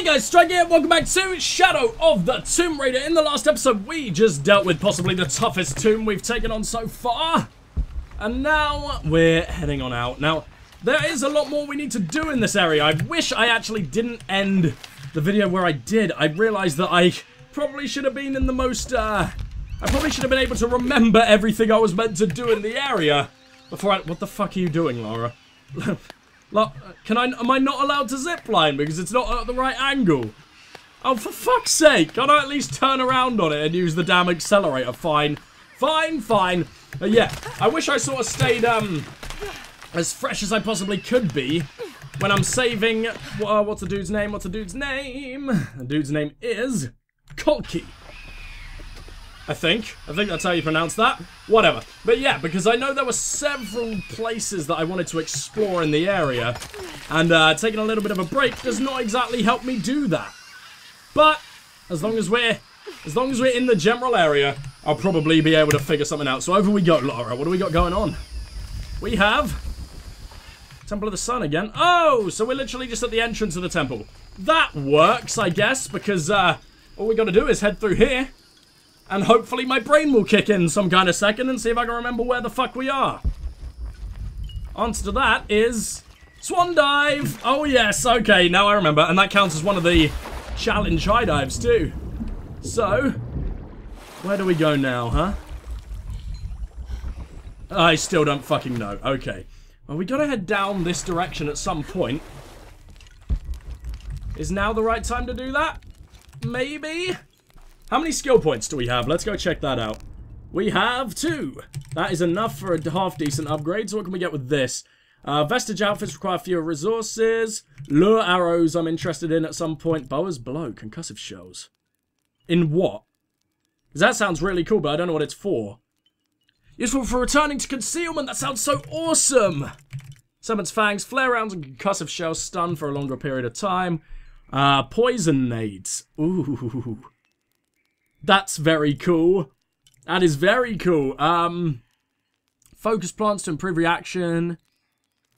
Hey guys, Strike here, welcome back to Shadow of the Tomb Raider. In the last episode, we just dealt with possibly the toughest tomb we've taken on so far. And now we're heading on out. Now, there is a lot more we need to do in this area. I wish I actually didn't end the video where I did. I realized that I probably should have been in the most, I probably should have been able to remember everything I was meant to do in the area. Before I... What the fuck are you doing, Lara? Look, am I not allowed to zipline because it's not at the right angle? Oh, for fuck's sake, can I at least turn around on it and use the damn accelerator? Fine, fine, fine. But yeah, I wish I sort of stayed as fresh as I possibly could be when I'm saving... what's the dude's name? What's the dude's name? The dude's name is Kolqui. I think that's how you pronounce that. Whatever. But yeah, because I know there were several places that I wanted to explore in the area. And taking a little bit of a break does not exactly help me do that. But as long as we're in the general area, I'll probably be able to figure something out. So over we go, Lara. What do we got going on? We have Temple of the Sun again. Oh, so we're literally just at the entrance of the temple. That works, I guess, because all we gotta do is head through here. And hopefully my brain will kick in some kind of second and see if I can remember where the fuck we are. Answer to that is... Swan dive! Oh yes, okay, now I remember. And that counts as one of the challenge high dives too. So... Where do we go now, huh? I still don't fucking know. Okay. Well, we gotta head down this direction at some point. Is now the right time to do that? Maybe? How many skill points do we have? Let's go check that out. We have 2. That is enough for a half-decent upgrade. So what can we get with this? Vestige outfits require fewer resources. Lure arrows I'm interested in at some point. Boa's blow. Concussive shells. In what? Because that sounds really cool, but I don't know what it's for. Useful for returning to concealment. That sounds so awesome. Summons fangs, flare rounds, and concussive shells stun for a longer period of time. Poison nades. Ooh. That's very cool. That is very cool. Focus plants to improve reaction.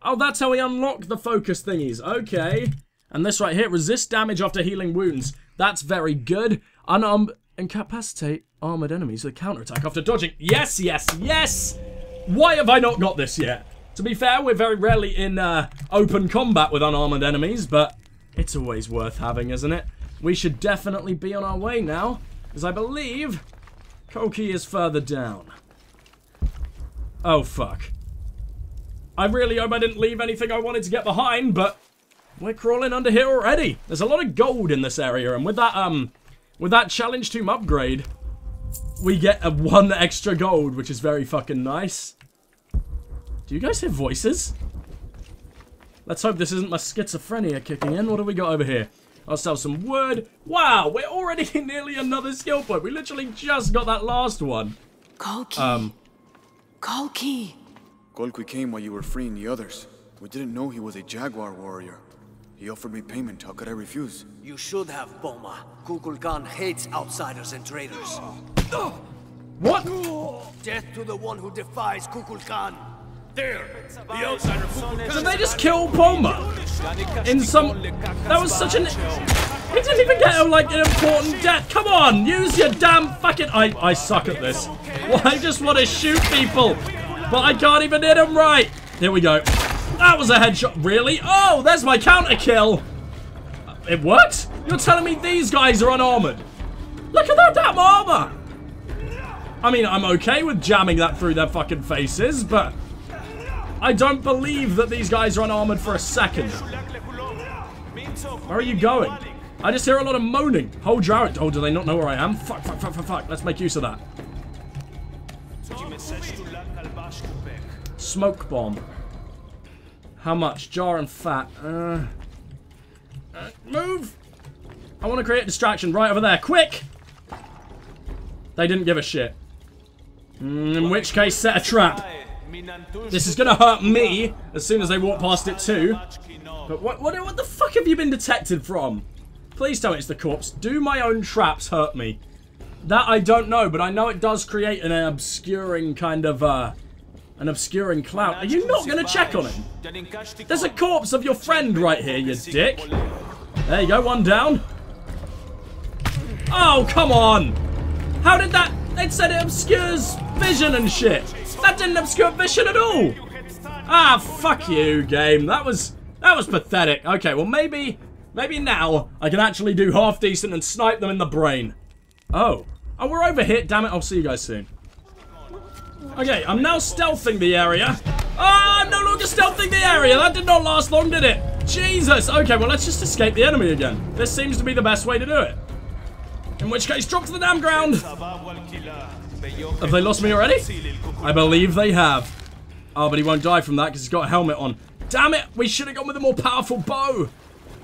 Oh, that's how we unlock the focus thingies. Okay. And this right here, resist damage after healing wounds. That's very good. Unarmed, incapacitate armored enemies with a counterattack after dodging. Yes, yes, yes! Why have I not got this yet? To be fair, we're very rarely in open combat with unarmored enemies, but it's always worth having, isn't it? We should definitely be on our way now. Because I believe Koki is further down. Oh, fuck. I really hope I didn't leave anything I wanted to get behind, but we're crawling under here already. There's a lot of gold in this area, and with that challenge tomb upgrade, we get 1 extra gold, which is very fucking nice. Do you guys hear voices? Let's hope this isn't my schizophrenia kicking in. What do we got over here? Ourselves some wood. Wow, we're already nearly another skill point. We literally just got that last one. Kolqui. Kolqui. Kolqui came while you were freeing the others. We didn't know he was a jaguar warrior. He offered me payment. How could I refuse? You should have, Boma. Kukulkan hates outsiders and traitors. What? Death to the one who defies Kukulkan. There, the outsider. Did they just kill Palmer? In some... That was such an... He didn't even get, like, an important death. Come on, use your damn fucking... I suck at this. Well, I just want to shoot people, but I can't even hit them right. Here we go. That was a headshot. Really? Oh, there's my counter kill. It worked? You're telling me these guys are unarmored? Look at that damn armor. I mean, I'm okay with jamming that through their fucking faces, but... I don't believe that these guys are unarmored for a second. Where are you going? I just hear a lot of moaning. Hold your arrow. Oh, do they not know where I am? Fuck, fuck, fuck, fuck, fuck. Let's make use of that. Smoke bomb. How much? Jar and fat. Move! I want to create a distraction right over there. Quick! They didn't give a shit. In which case, set a trap. This is gonna hurt me as soon as they walk past it too. But what the fuck have you been detected from? Please tell me it's the corpse. Do my own traps hurt me? That I don't know, but I know it does create an obscuring kind of, an obscuring cloud. Are you not gonna check on him? There's a corpse of your friend right here, you dick. There you go, one down. Oh, come on! How did that... They said it obscures vision and shit. That didn't obscure vision at all. Ah, fuck you, game. That was pathetic. Okay, well, maybe now I can actually do half decent and snipe them in the brain. Oh. Oh, we're over here. Damn it, I'll see you guys soon. Okay, I'm now stealthing the area. Ah, I'm no longer stealthing the area. That did not last long, did it? Jesus. Okay, well, let's just escape the enemy again. This seems to be the best way to do it. In which case, drop to the damn ground. Have they lost me already? I believe they have. Oh, but he won't die from that because he's got a helmet on. Damn it, we should have gone with a more powerful bow.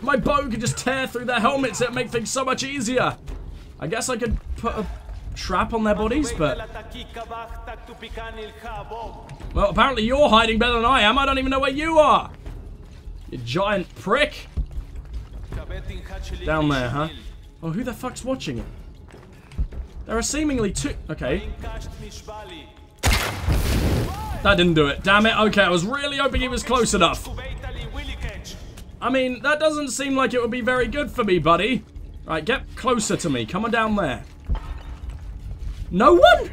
My bow could just tear through their helmets. It'd make things so much easier. I guess I could put a trap on their bodies, but... Well, apparently you're hiding better than I am. I don't even know where you are. You giant prick. Down there, huh? Oh, who the fuck's watching it? There are seemingly two... Okay. That didn't do it. Damn it. Okay, I was really hoping he was close enough. I mean, that doesn't seem like it would be very good for me, buddy. Right, get closer to me. Come on down there. No one?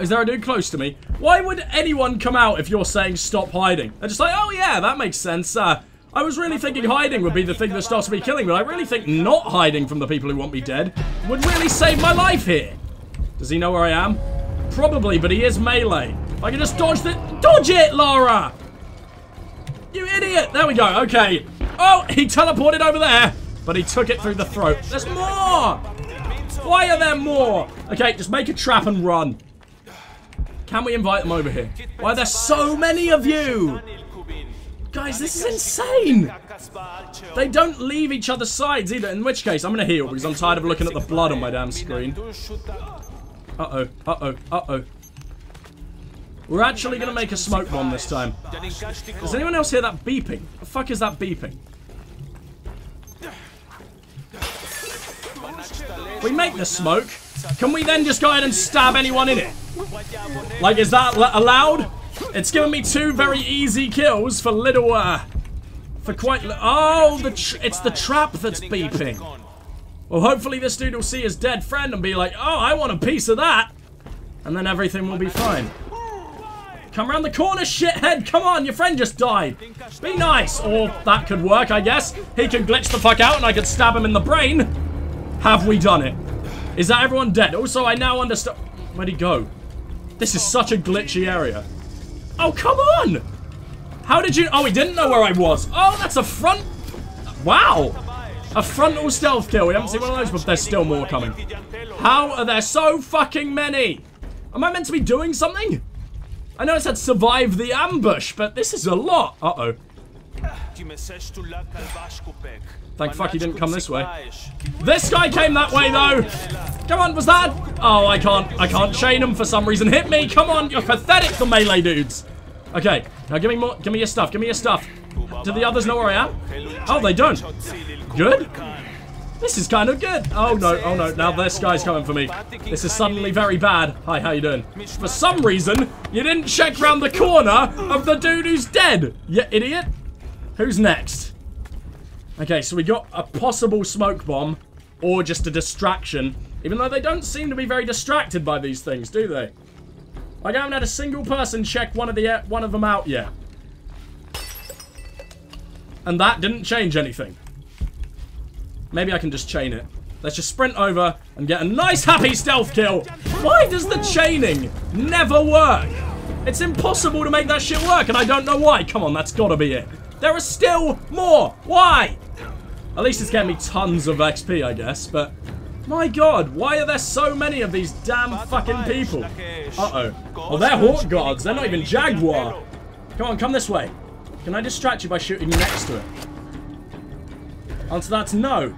Is there a dude close to me? Why would anyone come out if you're saying stop hiding? They're just like, oh yeah, that makes sense. I was really thinking hiding would be the thing that stops me killing, but I really think not hiding from the people who want me dead would really save my life here. Does he know where I am? Probably, but he is melee. If I can just dodge the... Dodge it, Lara! You idiot! There we go, okay. Oh, he teleported over there, but he took it through the throat. There's more! Why are there more? Okay, just make a trap and run. Can we invite them over here? Why are there so many of you? Guys, this is insane! They don't leave each other's sides either, in which case I'm gonna heal because I'm tired of looking at the blood on my damn screen. Uh-oh, uh-oh, uh-oh. We're actually gonna make a smoke bomb this time. Does anyone else hear that beeping? The fuck is that beeping? We make the smoke. Can we then just go ahead and stab anyone in it? Like, is that allowed? It's given me two very easy kills for little, for quite... Oh, it's the trap that's beeping. Well, hopefully this dude will see his dead friend and be like, oh, I want a piece of that. And then everything will be fine. Come around the corner, shithead. Come on, your friend just died. Be nice. Or that could work, I guess. He can glitch the fuck out and I could stab him in the brain. Have we done it? Is that everyone dead? Also, I now understand... Where'd he go? This is such a glitchy area. Oh, come on! How did you... Oh, he didn't know where I was. Oh, that's a front... Wow! A frontal stealth kill. We haven't seen one of those, but there's still more coming. How are there so fucking many? Am I meant to be doing something? I know it said survive the ambush, but this is a lot. Uh-oh. Thank fuck he didn't come this way. This guy came that way, though. Come on, was that? Oh, I can't chain him for some reason. Hit me. Come on, you're pathetic, the melee dudes. Okay, now give me more. Give me your stuff. Give me your stuff. Do the others know where I am? Oh, they don't. Good. This is kind of good. Oh, no. Oh, no. Now this guy's coming for me. This is suddenly very bad. Hi, how you doing? For some reason, you didn't check round the corner of the dude who's dead, you idiot. Who's next? Okay, so we got a possible smoke bomb or just a distraction, even though they don't seem to be very distracted by these things, do they? Like, I haven't had a single person check one of them out yet. And that didn't change anything. Maybe I can just chain it. Let's just sprint over and get a nice happy stealth kill. Why does the chaining never work? It's impossible to make that shit work, and I don't know why. Come on, that's gotta be it. There are still more. Why? At least it's getting me tons of XP, I guess, but... My god, why are there so many of these damn fucking people? Uh-oh. Oh, they're Hawk Guards. They're not even Jaguar. Come on, come this way. Can I distract you by shooting next to it? Answer that's no.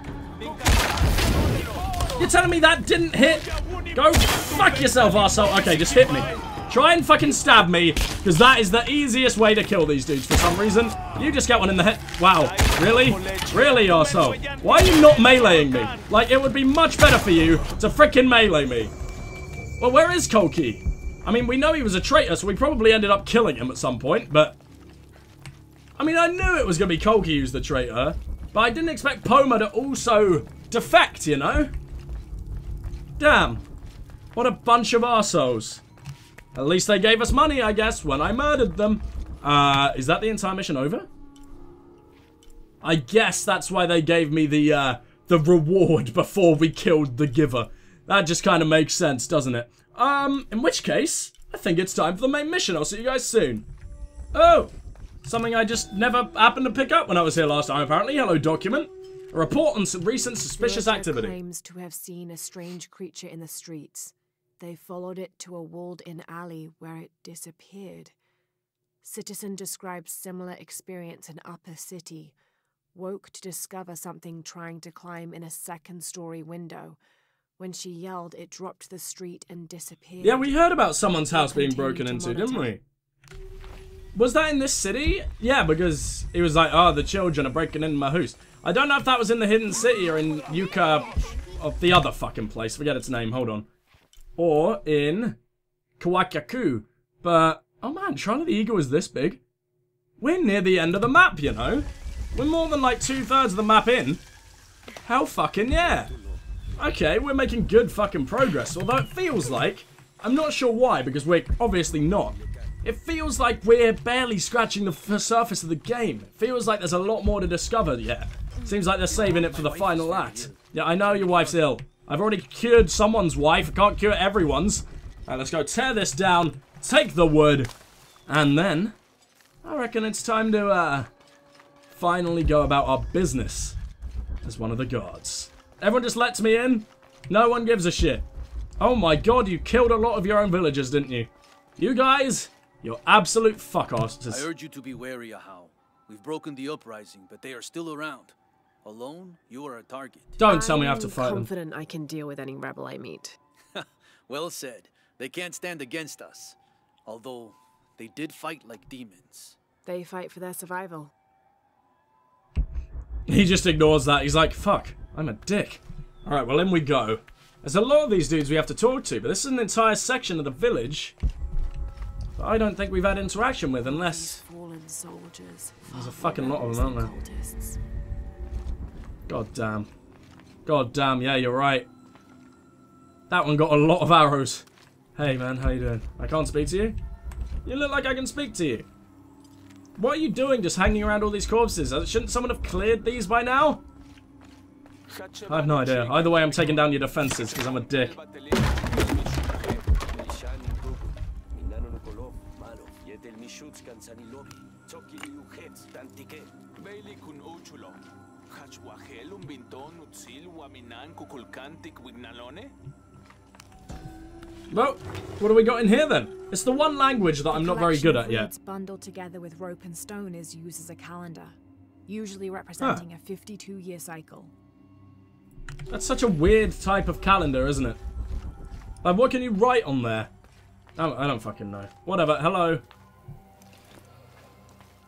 You're telling me that didn't hit? Go fuck yourself, arsehole. Okay, just hit me. Try and fucking stab me, because that is the easiest way to kill these dudes for some reason. You just get one in the head. Wow. Really? Really, arsehole? Why are you not meleeing me? Like, it would be much better for you to freaking melee me. Well, where is Kolqui? I mean, we know he was a traitor, so we probably ended up killing him at some point, but... I mean, I knew it was going to be Kolqui who's the traitor, but I didn't expect Palmer to also defect, you know? Damn. What a bunch of arseholes. At least they gave us money, I guess, when I murdered them. Is that the entire mission over? I guess that's why they gave me the reward before we killed the giver. That just kind of makes sense, doesn't it? In which case, I think it's time for the main mission. I'll see you guys soon. Oh, something I just never happened to pick up when I was here last time, apparently. Hello, document. A report on some recent suspicious activity. Claims to have seen a strange creature in the streets. They followed it to a walled-in alley where it disappeared. Citizen describes similar experience in Upper City. Woke to discover something trying to climb in a second-story window. When she yelled, it dropped to the street and disappeared. Yeah, we heard about someone's house being broken into, didn't we? Was that in this city? Yeah, because it was like, oh, the children are breaking into my house. I don't know if that was in the Hidden City or in Yucatec, of the other fucking place. Forget its name, hold on. Or in Kawakaku. But, oh man, Shrine of the Eagle is this big. We're near the end of the map, you know? We're more than like 2/3 of the map in. Hell fucking yeah. Okay, we're making good fucking progress, although it feels like, I'm not sure why, because we're obviously not. It feels like we're barely scratching the surface of the game. It feels like there's a lot more to discover yet. Seems like they're saving it for the final act. Yeah, I know your wife's ill. I've already cured someone's wife. I can't cure everyone's. Alright, let's go tear this down, take the wood, and then I reckon it's time to finally go about our business as one of the gods. Everyone just lets me in. No one gives a shit. Oh my god, you killed a lot of your own villagers, didn't you? You guys, you're absolute fuck-asses. I urge you to be wary, Ahau. We've broken the uprising, but they are still around. Alone, you are a target. Don't tell me I have to fight them. I'm confident I can deal with any rebel I meet. Well said. They can't stand against us. Although, they did fight like demons. They fight for their survival. He just ignores that. He's like, fuck, I'm a dick. Alright, well in we go. There's a lot of these dudes we have to talk to, but this is an entire section of the village that I don't think we've had interaction with, unless there's a fucking lot of them, aren't there? God damn. God damn, yeah, you're right. That one got a lot of arrows. Hey man, how you doing? I can't speak to you? You look like I can speak to you. What are you doing just hanging around all these corpses? Shouldn't someone have cleared these by now? I have no idea. Either way, I'm taking down your defenses because I'm a dick. Well, what do we got in here then? It's the one language that I'm not very good at yet. It's bundled together with rope and stone is used as a calendar, usually representing a 52-year cycle. That's such a weird type of calendar, isn't it? Like, what can you write on there? I don't fucking know. Whatever, hello.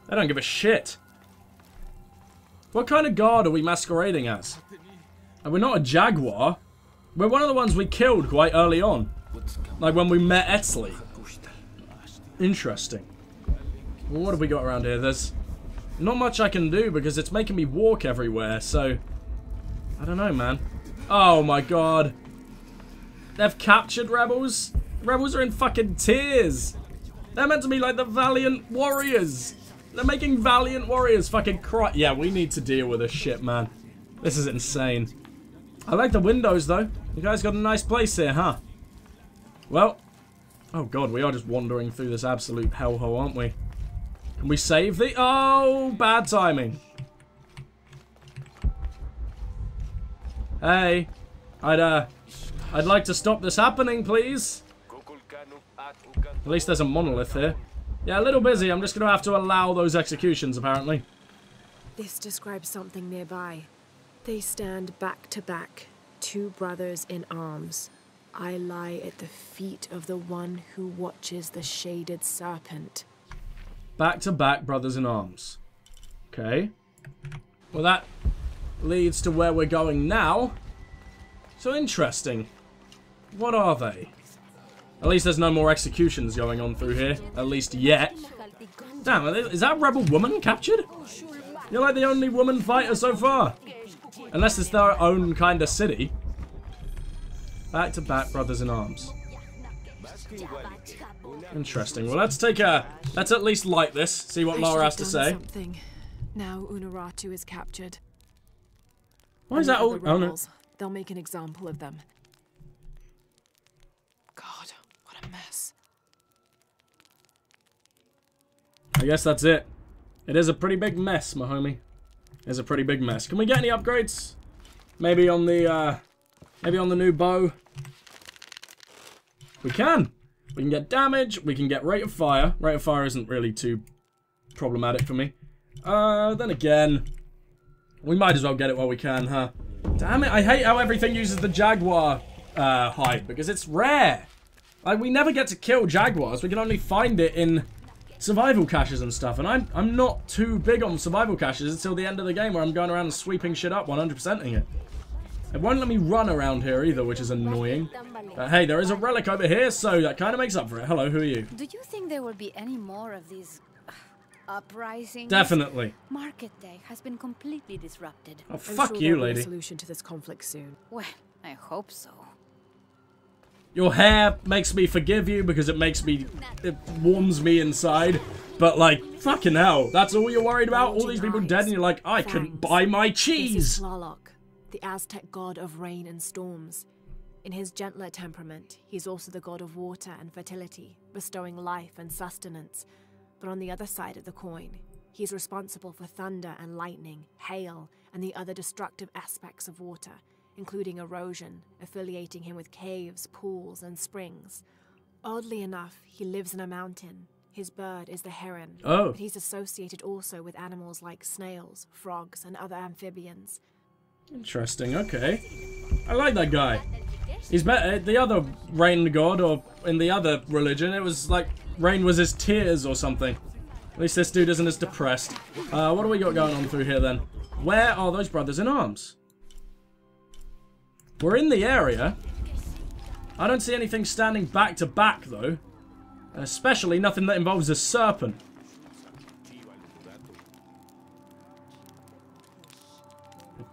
I don't give a shit. What kind of guard are we masquerading as? And we're not a jaguar. We're one of the ones we killed quite early on. Like when we met Etzli. Interesting. Well, what have we got around here? There's not much I can do because it's making me walk everywhere, so I don't know, man. Oh my god. They've captured rebels? Rebels are in fucking tears. They're meant to be like the valiant warriors. They're making valiant warriors fucking cry. Yeah, we need to deal with this shit, man. This is insane. I like the windows, though. You guys got a nice place here, huh? Well, oh god, we are just wandering through this absolute hellhole, aren't we? Can we save the... Oh, bad timing. Hey, I'd like to stop this happening, please. At least there's a monolith here. Yeah, a little busy. I'm just going to have to allow those executions, apparently. This describes something nearby. They stand back to back, two brothers in arms. I lie at the feet of the one who watches the shaded serpent. Back to back, brothers in arms. Okay. Well, that leads to where we're going now. So interesting. What are they? At least there's no more executions going on through here. At least yet. Damn, is that rebel woman captured? You're like the only woman fighter so far. Unless it's their own kind of city. Back to back, brothers in arms. Interesting. Well, let's take a... Let's at least light this. See what Lara has to say. Something. Now Unuratu is captured. Why is that all... Oh, no. They'll make an example of them. God, what a mess. I guess that's it. It is a pretty big mess, my homie. It is a pretty big mess. Can we get any upgrades? Maybe on the new bow. We can. We can get damage. We can get rate of fire. Rate of fire isn't really too problematic for me. Then again, we might as well get it while we can, huh? Damn it! I hate how everything uses the jaguar hide because it's rare. Like we never get to kill jaguars. We can only find it in survival caches and stuff. And I'm not too big on survival caches until the end of the game, where I'm going around and sweeping shit up, 100%ing it. It won't let me run around here either, which is annoying. But hey, there is a relic over here, so that kind of makes up for it. Hello, who are you? Do you think there will be any more of these uprisings? Definitely. Market day has been completely disrupted. Oh, fuck you, lady. Solution to this conflict soon. Well, I hope so. Your hair makes me forgive you because it warms me inside. But like, fucking hell, that's all you're worried about? All these people dead and you're like, I couldn't buy my cheese. The Aztec god of rain and storms. In his gentler temperament, he is also the god of water and fertility, bestowing life and sustenance. But on the other side of the coin, he is responsible for thunder and lightning, hail, and the other destructive aspects of water, including erosion, affiliating him with caves, pools, and springs. Oddly enough, he lives in a mountain. His bird is the heron. Oh. But he's associated also with animals like snails, frogs, and other amphibians. Interesting, okay. I like that guy. He's better. The other rain god, or in the other religion, it was like rain was his tears or something. At least this dude isn't as depressed. What do we got going on through here then? Where are those brothers in arms? We're in the area. I don't see anything standing back to back though. And especially nothing that involves a serpent.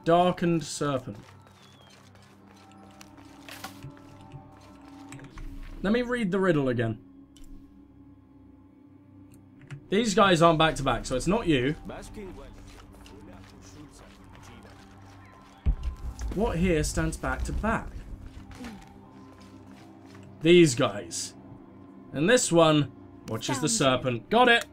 Darkened serpent. Let me read the riddle again. These guys aren't back to back, so it's not you. What here stands back to back? These guys. And this one watches the serpent. Got it.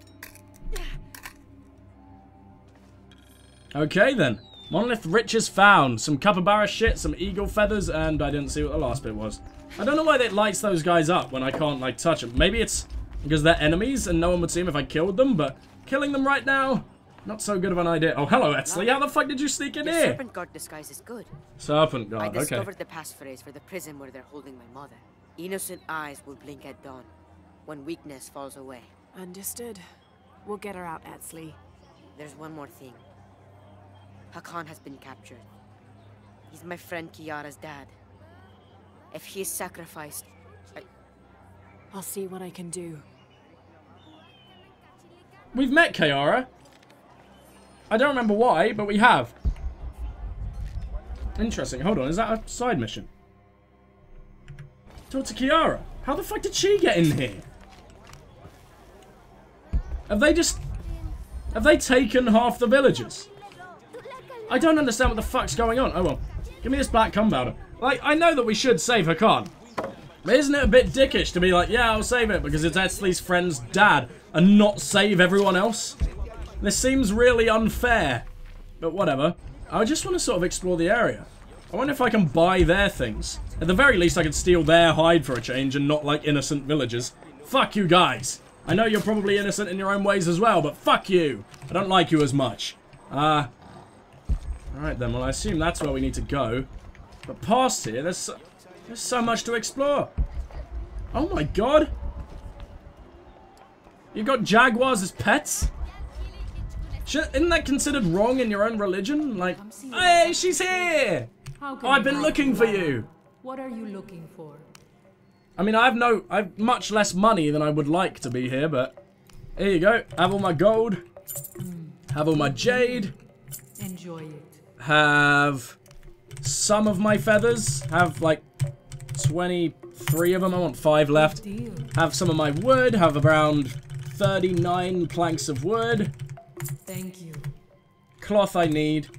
Okay then. Monolith riches found. Some capybara shit, some eagle feathers, and I didn't see what the last bit was. I don't know why it lights those guys up when I can't, like, touch them. Maybe it's because they're enemies and no one would see them if I killed them, but killing them right now, not so good of an idea. Oh, hello, Etzli. How the fuck did you sneak in here? Serpent god disguise is good. Serpent god, okay. I discovered the passphrase for the prison where they're holding my mother. Innocent eyes will blink at dawn when weakness falls away. Understood. We'll get her out, Etzli. There's one more thing. Hakan has been captured. He's my friend Kiara's dad. If he is sacrificed, I'll see what I can do. We've met Kiara. I don't remember why, but we have. Interesting. Hold on, is that a side mission? Talk to Kiara. How the fuck did she get in here? Have they taken half the villagers? I don't understand what the fuck's going on. Oh well. Give me this black gunpowder. Like, I know that we should save Hakan. But isn't it a bit dickish to be like, yeah, I'll save it because it's Etzli's friend's dad and not save everyone else? This seems really unfair. But whatever. I just want to sort of explore the area. I wonder if I can buy their things. At the very least, I could steal their hide for a change and not like innocent villagers. Fuck you guys. I know you're probably innocent in your own ways as well, but fuck you. I don't like you as much. Alright then, well I assume that's where we need to go. But past here, there's so much to explore. Oh my god! You've got jaguars as pets? Isn't that considered wrong in your own religion? Like, hey, she's here! Oh, I've been looking for you! What are you looking for? I mean, I have much less money than I would like to be here, but... There you go. Have all my gold. Have all my jade. Enjoy it. Have some of my feathers. Have like 23 of them. I want 5 left. Have some of my wood. Have around 39 planks of wood. Thank you. Cloth I need.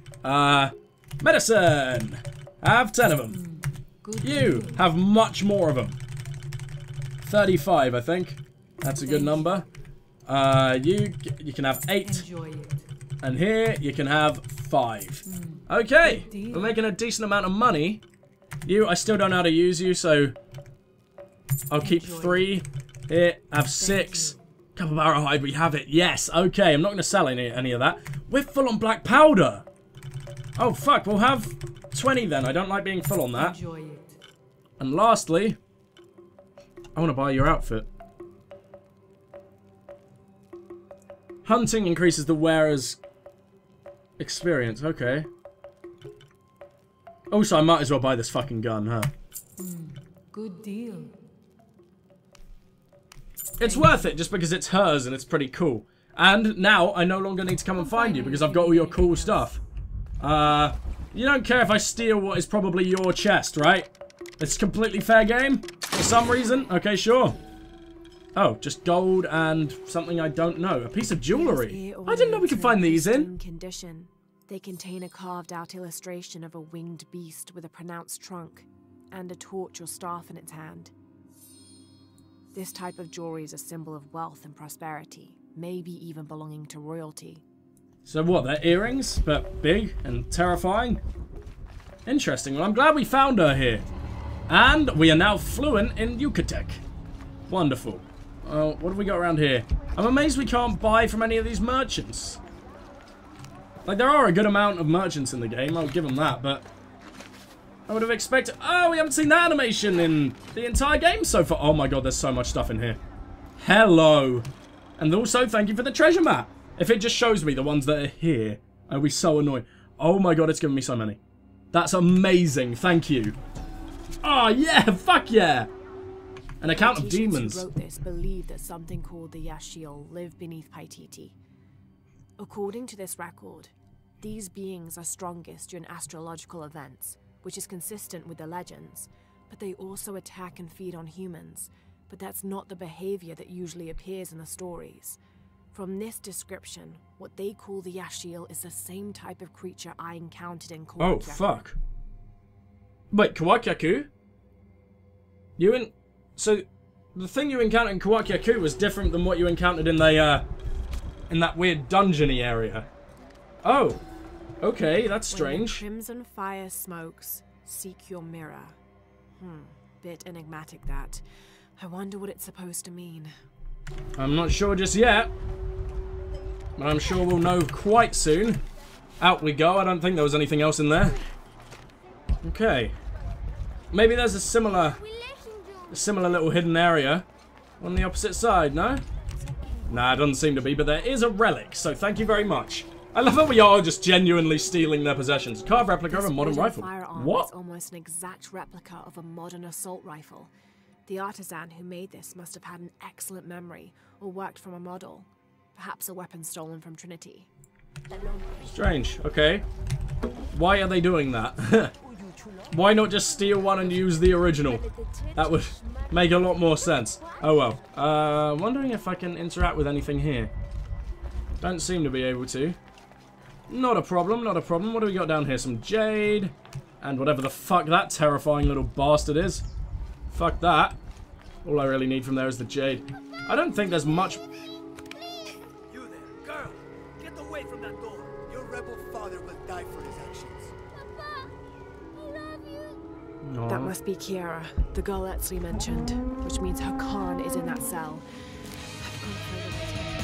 Medicine. Have 10 of them. You have much more of them. 35, I think. That's a good number. You can have 8. And here you can have 5. Okay, we're making a decent amount of money. You, I still don't know how to use you, so I'll keep 3. Here, have 6. Capybara hide, we have it. Yes, okay. I'm not going to sell any of that. We're full on black powder. Oh, fuck. We'll have 20 then. I don't like being full on that. And lastly, I want to buy your outfit. Hunting increases the wearer's experience. Okay. Also, I might as well buy this fucking gun, huh? Good deal. It's worth it just because it's hers and it's pretty cool. And now I no longer need to come and find you because I've got all your cool stuff. You don't care if I steal what is probably your chest, right? It's completely fair game for some reason. Okay, sure. Oh, just gold and something I don't know. A piece of jewelry. I didn't know we could find these in. Condition. They contain a carved-out illustration of a winged beast with a pronounced trunk and a torch or staff in its hand. This type of jewelry is a symbol of wealth and prosperity, maybe even belonging to royalty. So what, they're earrings, but big and terrifying? Interesting. Well, I'm glad we found her here. And we are now fluent in Yucatec. Wonderful. What have we got around here? I'm amazed we can't buy from any of these merchants. Like, there are a good amount of merchants in the game, I'll give them that, but I would have expected... Oh, we haven't seen that animation in the entire game so far. Oh my god, there's so much stuff in here. Hello. And also, thank you for the treasure map. If it just shows me the ones that are here, I'll be so annoyed. Oh my god, it's given me so many. That's amazing. Thank you. Oh, yeah. Fuck yeah. An account of demons. Who wrote this believed that something called the Yashiel lived beneath Paititi. According to this record, these beings are strongest during astrological events, which is consistent with the legends, but they also attack and feed on humans, but that's not the behavior that usually appears in the stories. From this description, what they call the Yashiel is the same type of creature I encountered in Kuwaq Yaku. Oh, fuck. Wait, Kuwaq Yaku? So, the thing you encountered in Kuwaq Yaku was different than what you encountered in the, in that weird dungeony area. Oh. Okay, that's strange. When crimson fire smokes, seek your mirror. Bit enigmatic that. I wonder what it's supposed to mean. I'm not sure just yet. But I'm sure we'll know quite soon. Out we go. I don't think there was anything else in there. Okay. Maybe there's a similar little hidden area on the opposite side, no? Nah, it doesn't seem to be, but there is a relic, so thank you very much. I love how we are just genuinely stealing their possessions. Carved replica of a modern rifle. What? It's almost an exact replica of a modern assault rifle. The artisan who made this must have had an excellent memory or worked from a model. Perhaps a weapon stolen from Trinity. Strange. Okay. Why are they doing that? Why not just steal one and use the original? That would make a lot more sense. Oh well. Wondering if I can interact with anything here. Don't seem to be able to. Not a problem, not a problem. What do we got down here? Some jade. And whatever the fuck that terrifying little bastard is. Fuck that. All I really need from there is the jade. I don't think there's much... You there, girl. Get away from that door. Your rebel father will die for his actions. Papa, I love you. Aww. That must be Kiara, the girl Etzli mentioned. Which means Hakan is in that cell. I've gone through the